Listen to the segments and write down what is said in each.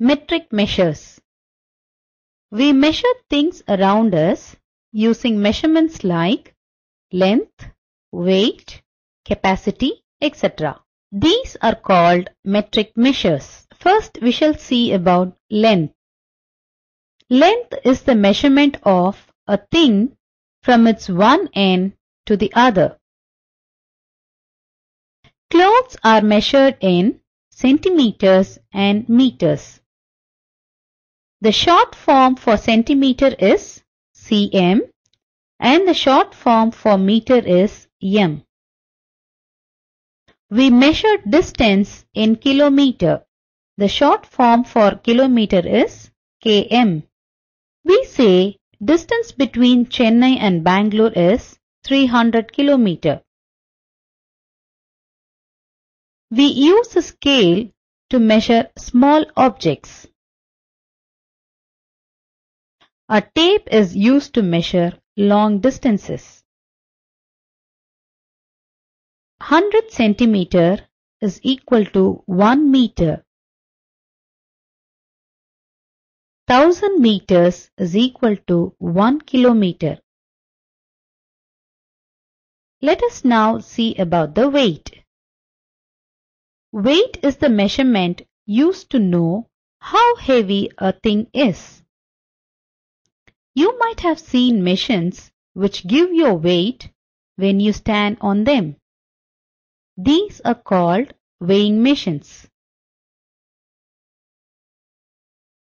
Metric measures. We measure things around us using measurements like length, weight, capacity, etc. These are called metric measures. First, we shall see about length. Length is the measurement of a thing from its one end to the other. Clothes are measured in centimeters and meters. The short form for centimeter is cm and the short form for meter is m. We measure distance in kilometer. The short form for kilometer is km. We say distance between Chennai and Bangalore is 300 kilometer. We use a scale to measure small objects. A tape is used to measure long distances. 100 centimeter is equal to 1 meter. 1000 meters is equal to 1 kilometer. Let us now see about the weight. Weight is the measurement used to know how heavy a thing is. You might have seen machines which give your weight when you stand on them. These are called weighing machines.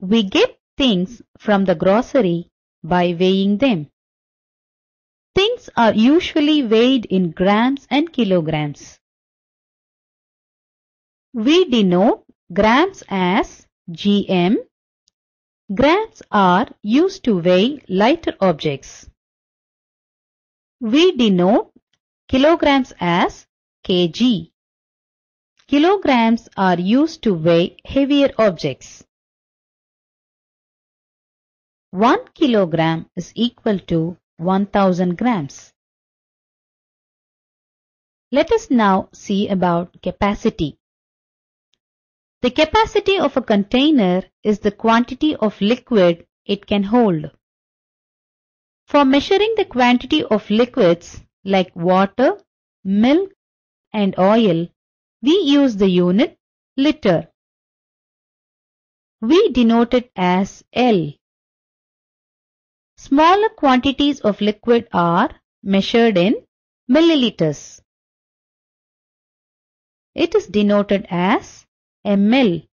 We get things from the grocery by weighing them. Things are usually weighed in grams and kilograms. We denote grams as gm. Grams are used to weigh lighter objects. We denote kilograms as kg. Kilograms are used to weigh heavier objects. 1 kilogram is equal to 1000 grams. Let us now see about capacity. The capacity of a container is the quantity of liquid it can hold. For measuring the quantity of liquids like water, milk, and oil, we use the unit liter. We denote it as L. Smaller quantities of liquid are measured in milliliters. It is denoted as ml.